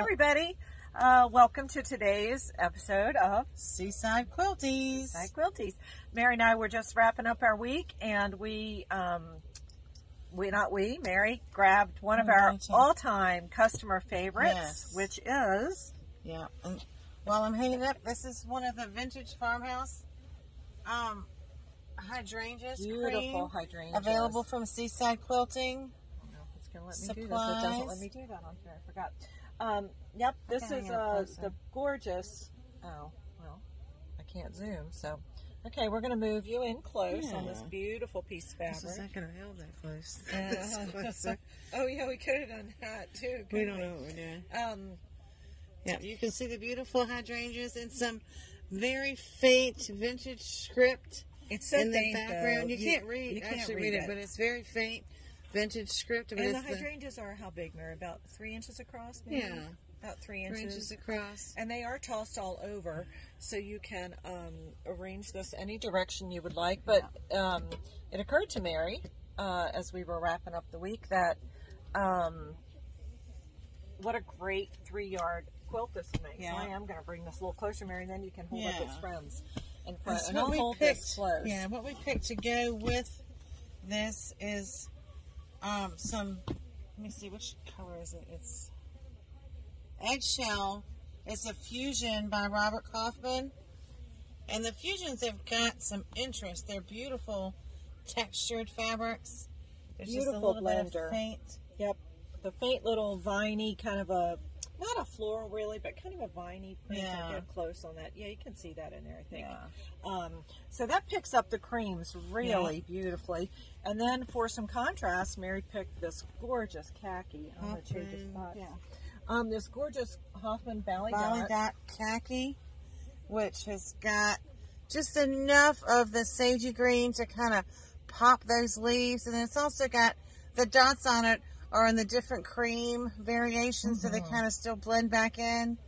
everybody. Welcome to today's episode of Seaside Quilties. Seaside Quilties. Mary and I were just wrapping up our week, and Mary grabbed one of our all-time customer favorites, which is... Yeah. And while I'm hanging up, this is one of the vintage farmhouse hydrangeas. Beautiful hydrangeas. Available from Seaside Quilting. Supplies. It doesn't let me do that on here. I forgot. Yep, this is the gorgeous. Oh, well, I can't zoom, so. Okay, we're going to move you in close on this beautiful piece of fabric. This is not going to hold that close. Oh, yeah, we could have done that, too. We don't know what we're doing. Yeah, you can see the beautiful hydrangeas in some very faint vintage script. It's so in faint, the background. You can't read. You can't actually read it, but it's very faint. Vintage script. And the hydrangeas are how big, Mary? About 3 inches across? Maybe? Yeah. About 3 inches. 3 inches across. And they are tossed all over, so you can arrange this any direction you would like. But it occurred to Mary, as we were wrapping up the week, that what a great 3-yard quilt this makes. Yeah. I am going to bring this a little closer, Mary, and then you can hold up its friends. And I'll hold this close. Yeah, what we picked to go with this is... let me see, which color is it? It's eggshell. It's a fusion by Robert Kaufman. And the fusions have got some interest. They're beautiful textured fabrics. There's beautiful just a blender. Bit of faint. Yep. The faint little viney kind of a, not a floral really, but kind of a viney print. Yeah. Get close on that. Yeah, you can see that in there, I think. Yeah. So that picks up the creams really beautifully. And then for some contrast, Mary picked this gorgeous khaki. I'm going to change the spots. Yeah. This gorgeous Hoffman Belly Dot khaki, which has got just enough of the sagey green to kind of pop those leaves. And then it's also got the dots on it are in the different cream variations, so they kind of still blend back in.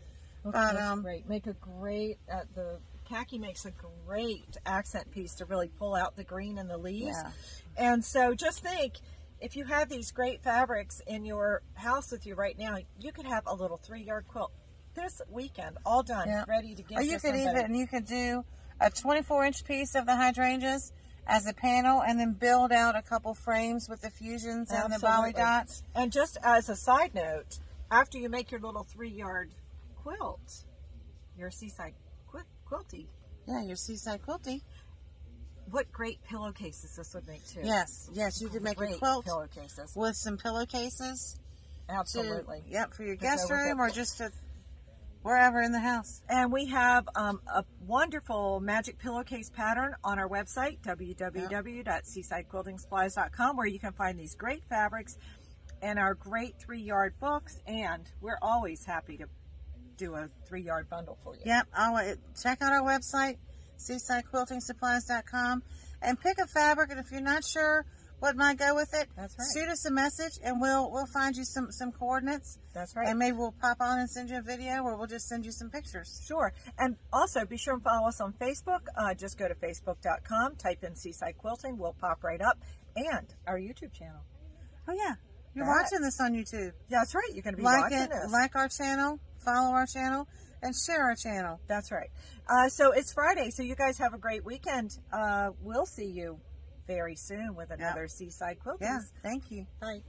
Okay, but, that's great. Make a great, the khaki makes a great accent piece to really pull out the green in the leaves. Yeah. And so just think, if you have these great fabrics in your house with you right now, you could have a little 3-yard quilt this weekend, all done, ready to get. Or you could even, you could do a 24-inch piece of the hydrangeas as a panel, and then build out a couple frames with the fusions and the belly dots. And just as a side note, after you make your little 3-yard quilt, your Seaside Quilty. Yeah, your Seaside Quilty. What great pillowcases this would make too. Yes, yes, you could make a quilt pillowcases with some pillowcases. Absolutely. Yep, for your guest room or just to... wherever in the house. And we have a wonderful magic pillowcase pattern on our website, www.seasidequiltingsupplies.com, where you can find these great fabrics and our great 3-yard books. And we're always happy to do a 3-yard bundle for you. Yep. Check out our website, seasidequiltingsupplies.com, and pick a fabric. And if you're not sure what might go with it, that's right, shoot us a message, and we'll find you some coordinates. That's right. And maybe we'll pop on and send you a video, or we'll just send you some pictures. Sure. And also, be sure and follow us on Facebook. Just go to facebook.com, type in Seaside Quilting. We'll pop right up. And our YouTube channel. Oh, yeah. You're watching this on YouTube. Yeah, that's right. You're going to be watching this. Like our channel, follow our channel, and share our channel. That's right. So it's Friday, so you guys have a great weekend. We'll see you very soon with another Seaside Quilting. Yeah, thank you. Bye.